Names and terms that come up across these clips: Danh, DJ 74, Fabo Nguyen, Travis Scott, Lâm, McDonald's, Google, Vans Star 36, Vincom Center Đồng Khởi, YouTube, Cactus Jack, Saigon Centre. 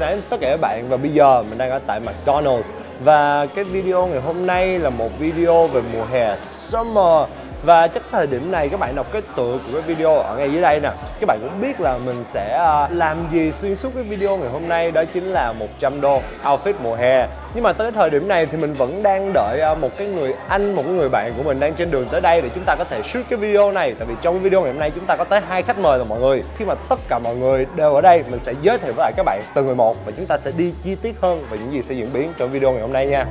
sáng tất cả các bạn. Và bây giờ mình đang ở tại McDonald's. Và cái video ngày hôm nay là một video về mùa hè summer. Và chắc thời điểm này các bạn đọc cái tựa của cái video ở ngay dưới đây nè, các bạn cũng biết là mình sẽ làm gì xuyên suốt cái video ngày hôm nay. Đó chính là 100 đô outfit mùa hè. Nhưng mà tới thời điểm này thì mình vẫn đang đợi một cái người anh, một người bạn của mình đang trên đường tới đây để chúng ta có thể shoot cái video này. Tại vì trong cái video ngày hôm nay chúng ta có tới 2 khách mời rồi mọi người. Khi mà tất cả mọi người đều ở đây, mình sẽ giới thiệu với lại các bạn từng người một. Và chúng ta sẽ đi chi tiết hơn về những gì sẽ diễn biến trong video ngày hôm nay nha.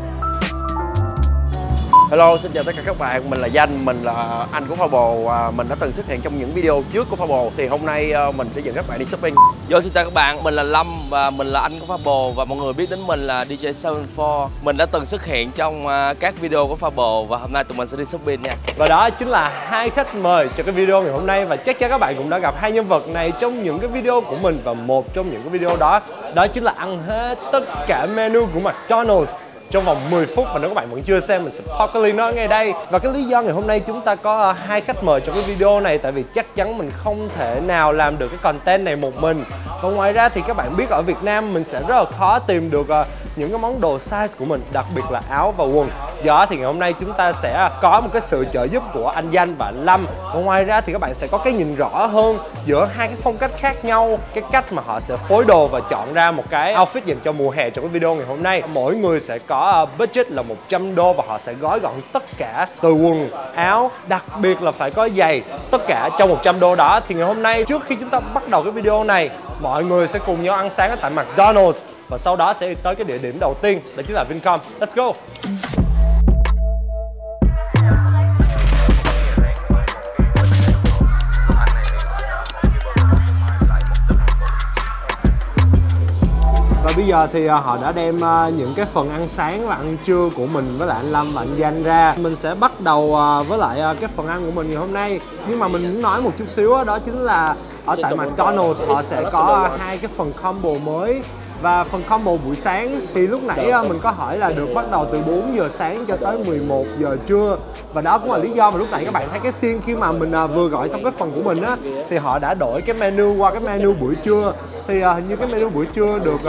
Hello, xin chào tất cả các bạn, mình là Danh, mình là anh của Fabo. Mình đã từng xuất hiện trong những video trước của Fabo. Thì hôm nay mình sẽ dẫn các bạn đi shopping. Yo, xin chào các bạn, mình là Lâm và mình là anh của Fabo. Và mọi người biết đến mình là DJ 74. Mình đã từng xuất hiện trong các video của Fabo. Và hôm nay tụi mình sẽ đi shopping nha. Và đó chính là 2 khách mời cho cái video ngày hôm nay. Và chắc chắn các bạn cũng đã gặp 2 nhân vật này trong những cái video của mình. Và một trong những cái video đó, đó chính là ăn hết tất cả menu của McDonald's trong vòng 10 phút. Và nếu các bạn vẫn chưa xem, mình sẽ pop cái link nó ngay đây. Và cái lý do ngày hôm nay chúng ta có 2 khách mời trong cái video này, tại vì chắc chắn mình không thể nào làm được cái content này một mình. Và ngoài ra thì các bạn biết ở Việt Nam mình sẽ rất là khó tìm được những cái món đồ size của mình, đặc biệt là áo và quần. Do thì ngày hôm nay chúng ta sẽ có một cái sự trợ giúp của anh Danh và anh Lâm. Và ngoài ra thì các bạn sẽ có cái nhìn rõ hơn giữa 2 cái phong cách khác nhau, cái cách mà họ sẽ phối đồ và chọn ra một cái outfit dành cho mùa hè trong cái video ngày hôm nay. Mỗi người sẽ có budget là 100 đô và họ sẽ gói gọn tất cả từ quần, áo, đặc biệt là phải có giày, tất cả trong 100 đô đó. Thì ngày hôm nay trước khi chúng ta bắt đầu cái video này, mọi người sẽ cùng nhau ăn sáng ở tại McDonald's và sau đó sẽ tới cái địa điểm đầu tiên, đó chính là Vincom. Let's go. Bây giờ thì họ đã đem những cái phần ăn sáng và ăn trưa của mình với lại anh Lâm và anh Danh ra. Mình sẽ bắt đầu với lại cái phần ăn của mình ngày hôm nay. Nhưng mà mình muốn nói một chút xíu đó chính là ở tại McDonald's họ sẽ có 2 cái phần combo mới. Và phần combo buổi sáng thì lúc nãy mình có hỏi là được bắt đầu từ 4 giờ sáng cho tới 11 giờ trưa. Và đó cũng là lý do mà lúc nãy các bạn thấy cái scene khi mà mình vừa gọi xong cái phần của mình á, thì họ đã đổi cái menu qua cái menu buổi trưa. Thì hình như cái menu buổi trưa được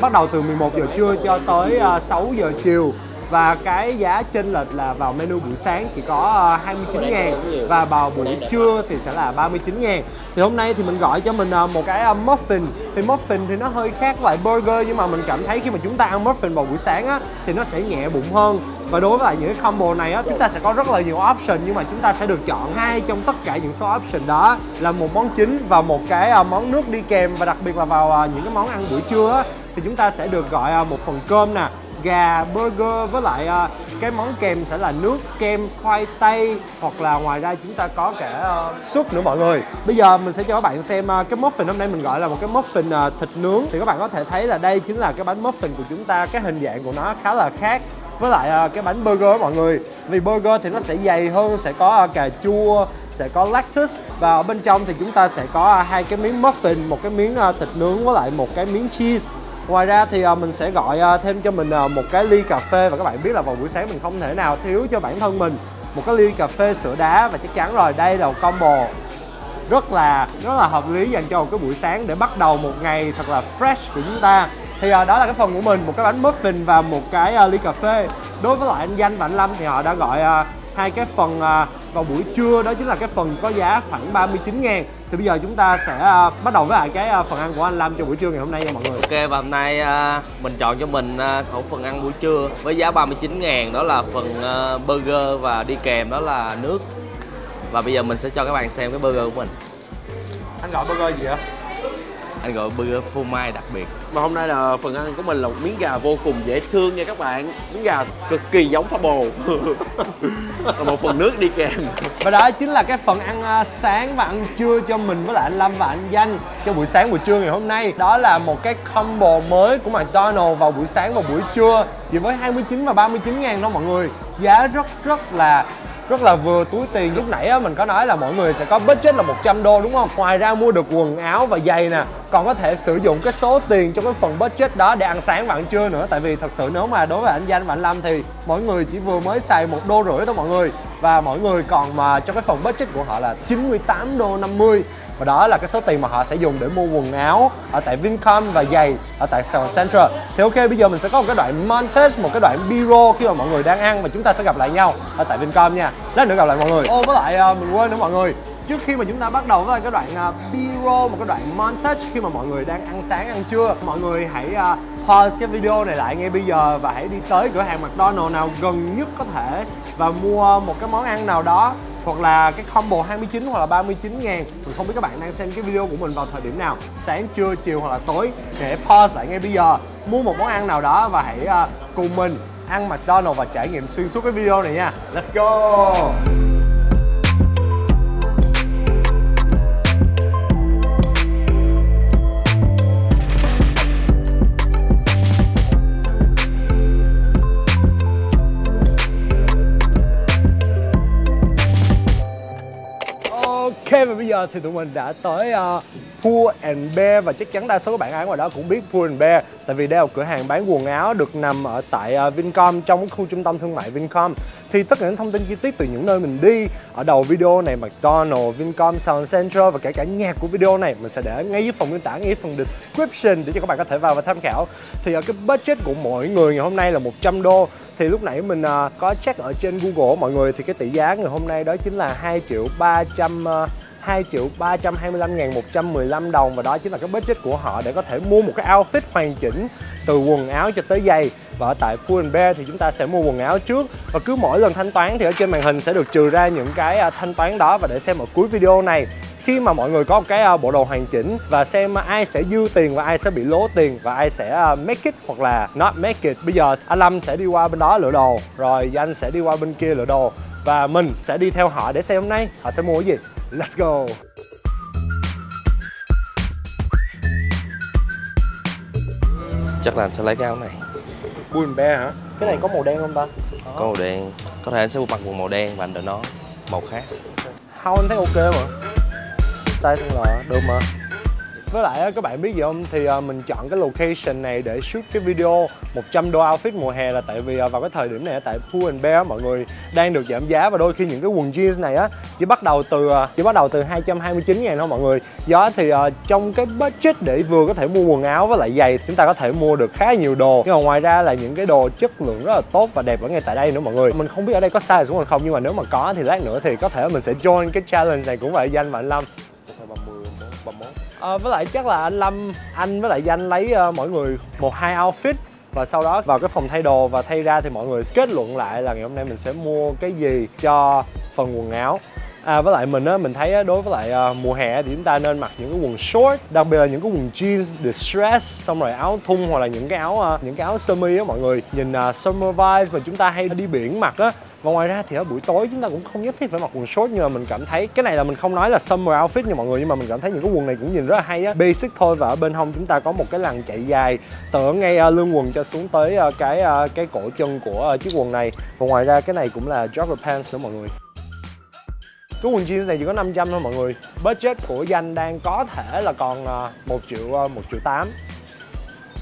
bắt đầu từ 11 giờ trưa cho tới 6 giờ chiều. Và cái giá chênh lệch là vào menu buổi sáng chỉ có 29.000 và vào buổi trưa thì sẽ là 39.000. Thì hôm nay thì mình gọi cho mình một cái muffin. Thì muffin thì nó hơi khác với burger, nhưng mà mình cảm thấy khi mà chúng ta ăn muffin vào buổi sáng á, thì nó sẽ nhẹ bụng hơn. Và đối với lại những cái combo này á, chúng ta sẽ có rất là nhiều option, nhưng mà chúng ta sẽ được chọn 2 trong tất cả những số option đó, là một món chính và một cái món nước đi kèm. Và đặc biệt là vào những cái món ăn buổi trưa á, thì chúng ta sẽ được gọi một phần cơm nè, gà, burger với lại cái món kèm sẽ là nước kem khoai tây, hoặc là ngoài ra chúng ta có cả súp nữa mọi người. Bây giờ mình sẽ cho các bạn xem cái muffin hôm nay mình gọi là một cái muffin thịt nướng. Thì các bạn có thể thấy là đây chính là cái bánh muffin của chúng ta, cái hình dạng của nó khá là khác với lại cái bánh burger mọi người. Vì burger thì nó sẽ dày hơn, sẽ có cà chua, sẽ có lactose. Và ở bên trong thì chúng ta sẽ có 2 cái miếng muffin, một cái miếng thịt nướng với lại một cái miếng cheese. Ngoài ra thì mình sẽ gọi thêm cho mình một cái ly cà phê. Và các bạn biết là vào buổi sáng mình không thể nào thiếu cho bản thân mình một cái ly cà phê sữa đá. Và chắc chắn rồi, đây là một combo rất là hợp lý dành cho một cái buổi sáng để bắt đầu một ngày thật là fresh của chúng ta. Thì đó là cái phần của mình, một cái bánh muffin và một cái ly cà phê. Đối với lại anh Danh và anh Lâm thì họ đã gọi 2 cái phần vào buổi trưa, đó chính là cái phần có giá khoảng 39.000. Thì bây giờ chúng ta sẽ bắt đầu với lại cái phần ăn của anh Lâm cho buổi trưa ngày hôm nay nha mọi người. Ok, và hôm nay mình chọn cho mình khẩu phần ăn buổi trưa với giá 39.000, đó là phần burger và đi kèm đó là nước. Và bây giờ mình sẽ cho các bạn xem cái burger của mình. Anh gọi burger gì vậy? Anh gọi burger phô mai đặc biệt. Mà hôm nay là phần ăn của mình là một miếng gà vô cùng dễ thương nha các bạn. Miếng gà cực kỳ giống Fabo. Và một phần nước đi kèm. Và đó chính là cái phần ăn sáng và ăn trưa cho mình với lại anh Lâm và anh Danh cho buổi sáng buổi trưa ngày hôm nay. Đó là một cái combo mới của McDonald's vào buổi sáng và buổi trưa, chỉ với 29 và 39.000 đó mọi người. Giá rất là vừa túi tiền. Lúc nãy á, mình có nói là mọi người sẽ có budget là 100 đô đúng không? Ngoài ra mua được quần áo và giày nè, còn có thể sử dụng cái số tiền trong cái phần budget đó để ăn sáng và ăn trưa nữa. Tại vì thật sự nếu mà đối với anh Danh và anh Lâm thì mỗi người chỉ vừa mới xài 1,5 đô thôi mọi người. Và mọi người còn mà trong cái phần budget của họ là 98,50 đô. Và đó là cái số tiền mà họ sẽ dùng để mua quần áo ở tại Vincom và giày ở tại Saigon Centre. Thì ok, bây giờ mình sẽ có một cái đoạn montage, một cái đoạn B-roll khi mà mọi người đang ăn, và chúng ta sẽ gặp lại nhau ở tại Vincom nha. Lát nữa gặp lại mọi người. Ô, với lại mình quên nữa mọi người, trước khi mà chúng ta bắt đầu với cái đoạn B-roll, một cái đoạn montage khi mà mọi người đang ăn sáng, ăn trưa, mọi người hãy pause cái video này lại ngay bây giờ và hãy đi tới cửa hàng McDonald's nào gần nhất có thể và mua một cái món ăn nào đó, hoặc là cái combo 29 hoặc là 39 ngàn. Mình không biết các bạn đang xem cái video của mình vào thời điểm nào, sáng, trưa, chiều hoặc là tối, để pause lại ngay bây giờ, mua một món ăn nào đó và hãy cùng mình ăn McDonald's và trải nghiệm xuyên suốt cái video này nha. Let's go. Và bây giờ thì tụi mình đã tới Pull & Bear, và chắc chắn đa số các bạn ở ngoài đó cũng biết Pull & Bear, tại vì đây là cửa hàng bán quần áo được nằm ở tại Vincom, trong khu trung tâm thương mại Vincom. Thì tất cả những thông tin chi tiết từ những nơi mình đi ở đầu video này, McDonald's, Vincom, Saigon Central và kể cả nhạc của video này, mình sẽ để ngay dưới phần mô tả, ngay phần description để cho các bạn có thể vào và tham khảo. Thì ở cái budget của mỗi người ngày hôm nay là $100. Thì lúc nãy mình có check ở trên Google mọi người, thì cái tỷ giá ngày hôm nay đó chính là 2.325.115 đồng, và đó chính là cái budget của họ để có thể mua một cái outfit hoàn chỉnh từ quần áo cho tới giày. Và ở tại Pull & Bear thì chúng ta sẽ mua quần áo trước, và cứ mỗi lần thanh toán thì ở trên màn hình sẽ được trừ ra những cái thanh toán đó. Và để xem ở cuối video này, khi mà mọi người có một cái bộ đồ hoàn chỉnh và xem ai sẽ dư tiền và ai sẽ bị lố tiền và ai sẽ make it hoặc là not make it. Bây giờ anh Lâm sẽ đi qua bên đó lựa đồ, rồi Danh sẽ đi qua bên kia lựa đồ, và mình sẽ đi theo họ để xem hôm nay họ sẽ mua cái gì. Let's go. Chắc là anh sẽ lấy cái áo này. Pull & Bear hả? Cái này có màu đen không ta? Có màu đen. Có thể anh sẽ mặc quần màu đen và anh đợi nó màu khác. Không, anh thấy ok mà. Size XL được mà. Với lại các bạn biết gì không, thì mình chọn cái location này để shoot cái video $100 outfit mùa hè là tại vì vào cái thời điểm này tại Pull & Bear mọi người đang được giảm giá, và đôi khi những cái quần jeans này á chỉ bắt đầu từ 229 ngàn thôi mọi người. Do thì trong cái budget để vừa có thể mua quần áo với lại giày, chúng ta có thể mua được khá nhiều đồ, nhưng mà ngoài ra là những cái đồ chất lượng rất là tốt và đẹp ở ngay tại đây nữa mọi người. Mình không biết ở đây có size xuống không, nhưng mà nếu mà có thì lát nữa thì có thể mình sẽ join cái challenge này cũng vậy. Danh và anh Lâm. 31. Với lại chắc là anh Lâm, anh với lại Danh lấy mỗi người 1-2 outfit, và sau đó vào cái phòng thay đồ và thay ra thì mọi người kết luận lại là ngày hôm nay mình sẽ mua cái gì cho phần quần áo. Với lại mình á, mình thấy đối với lại mùa hè thì chúng ta nên mặc những cái quần short, đặc biệt là những cái quần jeans distress, xong rồi áo thun hoặc là những cái áo sơ mi á mọi người, nhìn summer vibes mà chúng ta hay đi biển mặc á. Và ngoài ra thì ở buổi tối chúng ta cũng không nhất thiết phải mặc quần short, nhưng mà mình cảm thấy cái này là mình không nói là summer outfit nha mọi người, nhưng mà mình cảm thấy những cái quần này cũng nhìn rất là hay á, basic thôi. Và ở bên hông chúng ta có một cái lằn chạy dài từ ngay lưng quần cho xuống tới cái cổ chân của chiếc quần này. Và ngoài ra cái này cũng là jogger pants nữa mọi người. Cái quần jeans này chỉ có 500 thôi mọi người. Budget của Danh đang có thể là còn 1 triệu 8.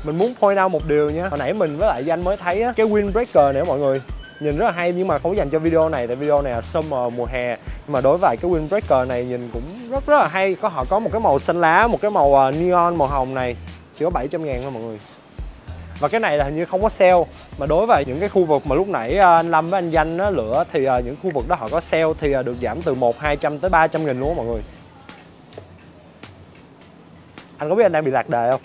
Mình muốn point out một điều nha, hồi nãy mình với lại Danh mới thấy á, cái windbreaker này mọi người nhìn rất là hay, nhưng mà không có dành cho video này, tại video này là summer, mùa hè. Nhưng mà đối với cái windbreaker này nhìn cũng rất là hay. Có họ có một cái màu xanh lá, một cái màu neon, màu hồng này. Chỉ có 700 ngàn thôi mọi người. Và cái này là hình như không có sale, mà đối với những cái khu vực mà lúc nãy anh Lâm với anh Danh nó lựa thì những khu vực đó họ có sale thì được giảm từ 100, 200 tới 300 nghìn luôn đó mọi người. Anh có biết anh đang bị lạc đề không?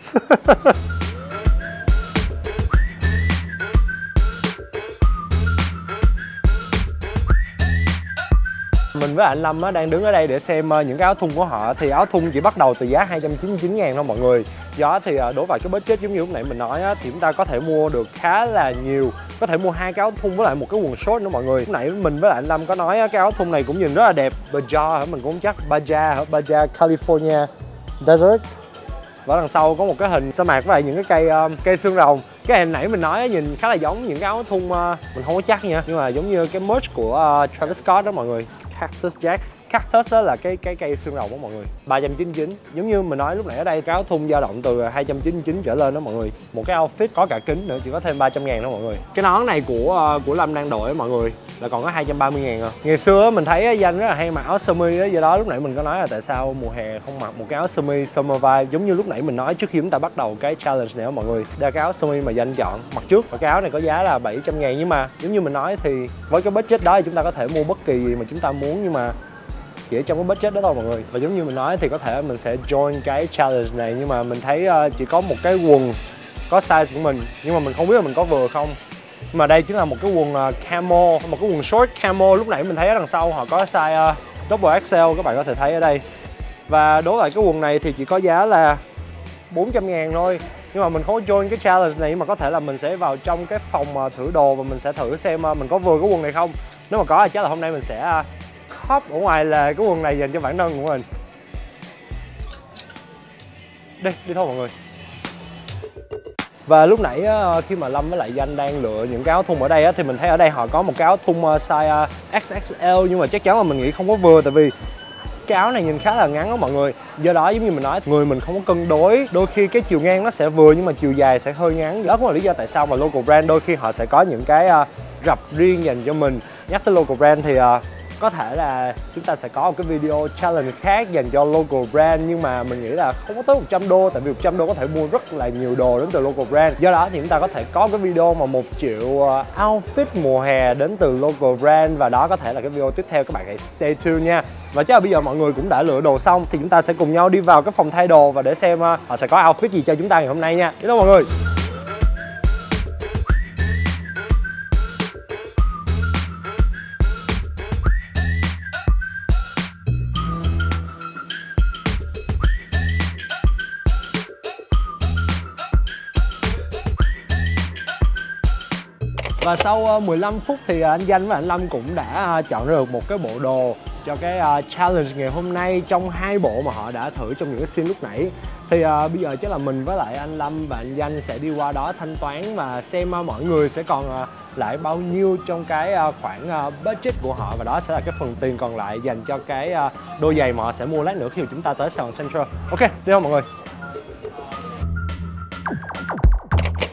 Mình với anh Lâm đang đứng ở đây để xem những cái áo thun của họ, thì áo thun chỉ bắt đầu từ giá 299 ngàn thôi mọi người. Do thì đối với cái budget giống như lúc nãy mình nói thì chúng ta có thể mua được khá là nhiều, có thể mua 2 cái áo thun với lại một cái quần short nữa mọi người. Lúc nãy mình với lại anh Lâm có nói cái áo thun này cũng nhìn rất là đẹp, Baja hả, mình cũng không chắc, Baja hả, Baja California Desert. Và đằng sau có một cái hình sa mạc với lại những cái cây xương rồng. Cái hình nãy mình nói nhìn khá là giống những cái áo thun, mình không có chắc nha, nhưng mà giống như cái merch của Travis Scott đó mọi người. Cactus Jack. Cactus đó là cái cây xương rồng đó mọi người, 399. Giống như mình nói lúc nãy ở đây cái áo thun dao động từ 299 trở lên đó mọi người. Một cái outfit có cả kính nữa chỉ có thêm 300.000 đó mọi người. Cái nón này của Lâm đang đội mọi người là còn có 230.000 à. Ngày xưa mình thấy Danh rất là hay mặc áo sơ mi đó, do đó lúc nãy mình có nói là tại sao mùa hè không mặc một cái áo sơ mi summer vibe, giống như lúc nãy mình nói trước khi chúng ta bắt đầu cái challenge này đó mọi người. Đây là cái áo sơ mi mà Danh chọn mặc trước, và cái áo này có giá là 700.000, nhưng mà giống như mình nói thì với cái budget đó thì chúng ta có thể mua bất kỳ gì mà chúng ta muốn, nhưng mà chỉ ở trong cái budget đó thôi mọi người. Và giống như mình nói thì có thể mình sẽ join cái challenge này, nhưng mà mình thấy chỉ có một cái quần có size của mình, nhưng mà mình không biết là mình có vừa không. Nhưng mà đây chính là một cái quần camo, một cái quần short camo. Lúc nãy mình thấy ở đằng sau họ có size double XL, các bạn có thể thấy ở đây. Và đối lại cái quần này thì chỉ có giá là 400.000 thôi. Nhưng mà mình không join cái challenge này, mà có thể là mình sẽ vào trong cái phòng thử đồ và mình sẽ thử xem mình có vừa cái quần này không. Nếu mà có thì chắc là hôm nay mình sẽ hop ở ngoài là cái quần này dành cho bản thân của mình. Đi thôi mọi người. Và lúc nãy khi mà Lâm với lại Danh đang lựa những cái áo thun ở đây thì mình thấy ở đây họ có một cái áo thun size XXL, nhưng mà chắc chắn là mình nghĩ không có vừa, tại vì cái áo này nhìn khá là ngắn đó mọi người. Do đó giống như mình nói, người mình không có cân đối, đôi khi cái chiều ngang nó sẽ vừa nhưng mà chiều dài sẽ hơi ngắn. Đó cũng là lý do tại sao mà local brand đôi khi họ sẽ có những cái rập riêng dành cho mình. Nhắc tới local brand thì có thể là chúng ta sẽ có một cái video challenge khác dành cho local brand, nhưng mà mình nghĩ là không có tới 100 đô, tại vì 100 đô có thể mua rất là nhiều đồ đến từ local brand. Do đó thì chúng ta có thể có cái video mà 1 triệu outfit mùa hè đến từ local brand, và đó có thể là cái video tiếp theo. Các bạn hãy stay tuned nha. Và chắc là bây giờ mọi người cũng đã lựa đồ xong thì chúng ta sẽ cùng nhau đi vào cái phòng thay đồ và để xem họ sẽ có outfit gì cho chúng ta ngày hôm nay nha. Đi thôi mọi người. Và sau 15 phút thì anh Danh và anh Lâm cũng đã chọn ra được một cái bộ đồ cho cái challenge ngày hôm nay trong 2 bộ mà họ đã thử trong những cái scene lúc nãy. Thì bây giờ chắc là mình với lại anh Lâm và anh Danh sẽ đi qua đó thanh toán và xem mọi người sẽ còn lại bao nhiêu trong cái khoản budget của họ, và đó sẽ là cái phần tiền còn lại dành cho cái đôi giày mà họ sẽ mua lát nữa khi mà chúng ta tới Saigon Central. Ok, đi không mọi người?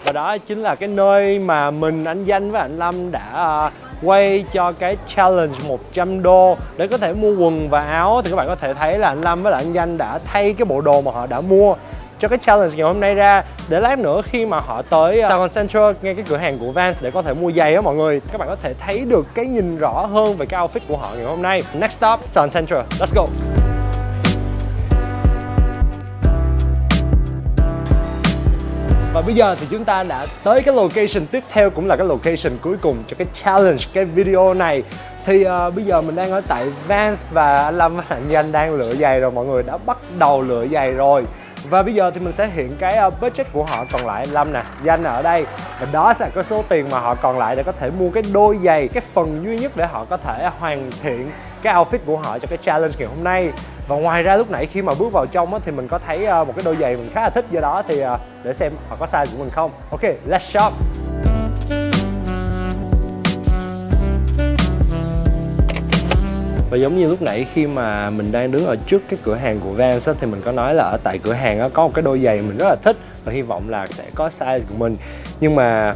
Và đó chính là cái nơi mà mình, anh Danh và anh Lâm đã quay cho cái challenge 100 đô để có thể mua quần và áo. Thì các bạn có thể thấy là anh Lâm với lại anh Danh đã thay cái bộ đồ mà họ đã mua cho cái challenge ngày hôm nay ra, để lát nữa khi mà họ tới Saigon Central ngay cái cửa hàng của Vans để có thể mua giày đó mọi người. Các bạn có thể thấy được cái nhìn rõ hơn về cái outfit của họ ngày hôm nay. Next stop, Saigon Central, let's go. Và bây giờ thì chúng ta đã tới cái location tiếp theo, cũng là cái location cuối cùng cho cái challenge, cái video này. Thì bây giờ mình đang ở tại Vans và anh Lâm và anh Danh đang lựa giày rồi, mọi người đã bắt đầu lựa giày rồi. Và bây giờ thì mình sẽ hiện cái budget của họ còn lại. Lâm nè, Danh ở đây, và đó sẽ là cái số tiền mà họ còn lại để có thể mua cái đôi giày, cái phần duy nhất để họ có thể hoàn thiện cái outfit của họ cho cái challenge ngày hôm nay. Và ngoài ra lúc nãy khi mà bước vào trong thì mình có thấy một cái đôi giày mình khá là thích, do đó thì để xem họ có size của mình không. Ok, let's shop. Và giống như lúc nãy khi mà mình đang đứng ở trước cái cửa hàng của Vans thì mình có nói là ở tại cửa hàng có một cái đôi giày mình rất là thích và hy vọng là sẽ có size của mình, nhưng mà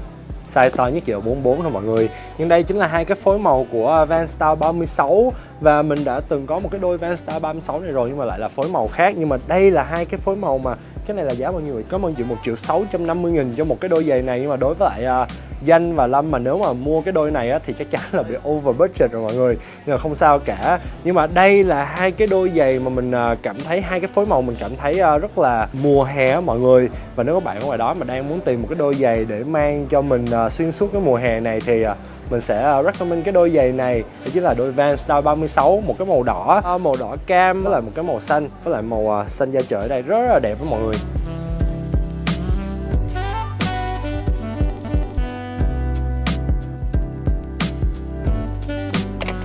size to nhất chỉ là 44 thôi mọi người. Nhưng đây chính là 2 cái phối màu của Vans Star 36, và mình đã từng có một cái đôi Vans Star 36 này rồi, nhưng mà lại là phối màu khác. Nhưng mà đây là 2 cái phối màu mà cái này là giá bao nhiêu vậy? Có ơn chị 1.650.000 cho một cái đôi giày này. Nhưng mà đối với lại Danh và Lâm mà nếu mà mua cái đôi này thì chắc chắn là bị over budget rồi mọi người. Nhưng mà không sao cả. Nhưng mà đây là 2 cái đôi giày mà mình cảm thấy, 2 cái phối màu mình cảm thấy rất là mùa hè mọi người. Và nếu các bạn ở ngoài đó mà đang muốn tìm một cái đôi giày để mang cho mình xuyên suốt cái mùa hè này thì mình sẽ recommend cái đôi giày này. Đó chính là đôi Vans Star 36, một cái màu đỏ cam với lại một cái màu xanh, với lại màu xanh da trời ở đây rất là đẹp với mọi người.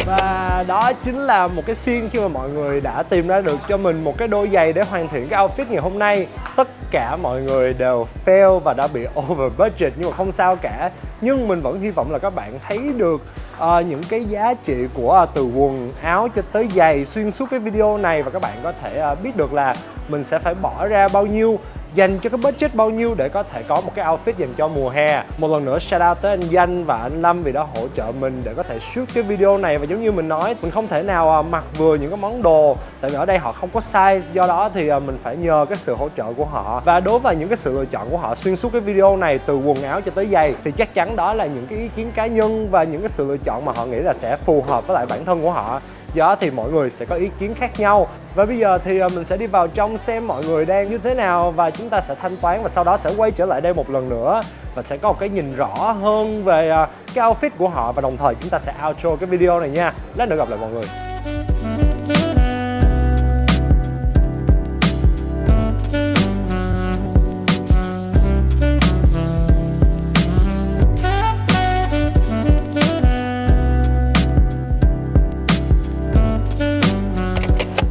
Và đó chính là một cái scene khi mà mọi người đã tìm ra được cho mình một cái đôi giày để hoàn thiện cái outfit ngày hôm nay. Tất cả mọi người đều fail và đã bị over budget, nhưng mà không sao cả. Nhưng mình vẫn hy vọng là các bạn thấy được những cái giá trị của từ quần áo cho tới giày xuyên suốt cái video này. Và các bạn có thể biết được là mình sẽ phải bỏ ra bao nhiêu, dành cho cái budget bao nhiêu để có thể có một cái outfit dành cho mùa hè. Một lần nữa shout out tới anh Danh và anh Lâm vì đã hỗ trợ mình để có thể shoot cái video này. Và giống như mình nói, mình không thể nào mặc vừa những cái món đồ, tại vì ở đây họ không có size, do đó thì mình phải nhờ cái sự hỗ trợ của họ. Và đối với những cái sự lựa chọn của họ xuyên suốt cái video này, từ quần áo cho tới giày, thì chắc chắn đó là những cái ý kiến cá nhân và những cái sự lựa chọn mà họ nghĩ là sẽ phù hợp với lại bản thân của họ. Do thì mọi người sẽ có ý kiến khác nhau. Và bây giờ thì mình sẽ đi vào trong xem mọi người đang như thế nào, và chúng ta sẽ thanh toán và sau đó sẽ quay trở lại đây một lần nữa và sẽ có một cái nhìn rõ hơn về cái outfit của họ, và đồng thời chúng ta sẽ outro cái video này nha. Lát nữa gặp lại mọi người.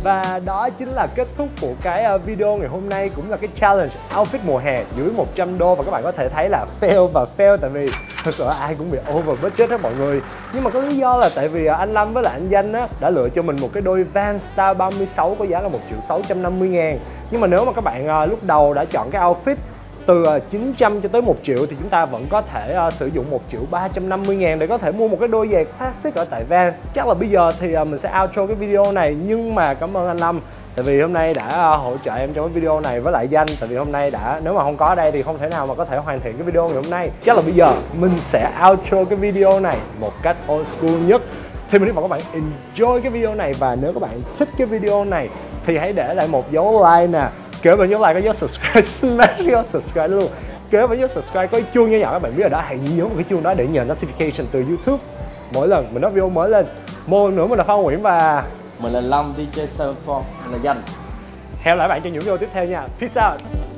Và đó chính là kết thúc của cái video ngày hôm nay, cũng là cái challenge outfit mùa hè dưới 100 đô. Và các bạn có thể thấy là fail và fail, tại vì thật sự ai cũng bị over budget hết mọi người. Nhưng mà có lý do là tại vì anh Lâm với lại anh Danh á, đã lựa cho mình một cái đôi Vans Star 36 có giá là 1.650.000. Nhưng mà nếu mà các bạn lúc đầu đã chọn cái outfit từ 900 cho tới 1 triệu, thì chúng ta vẫn có thể sử dụng 1.350.000 để có thể mua một cái đôi giày classic ở tại Vans. Chắc là bây giờ thì mình sẽ outro cái video này, nhưng mà cảm ơn anh Lâm tại vì hôm nay đã hỗ trợ em trong cái video này, với lại Danh tại vì hôm nay đã, nếu mà không có ở đây thì không thể nào mà có thể hoàn thiện cái video ngày hôm nay. Chắc là bây giờ mình sẽ outro cái video này một cách old school nhất. Thì mình hy vọng các bạn enjoy cái video này, và nếu các bạn thích cái video này thì hãy để lại một dấu like nè, kế bên dấu like có dấu subscribe, smash dấu subscribe luôn, kế bên dấu subscribe có chuông nhỏ nhỏ các bạn biết ở đó, hãy nhớ một cái chuông đó để nhận notification từ YouTube mỗi lần mình nói video mới lên. Một lần nữa mình là Fabo Nguyen và mình là Lâm DJ 74, mình là Danh. Hẹn lại bạn cho những video tiếp theo nha. Peace out.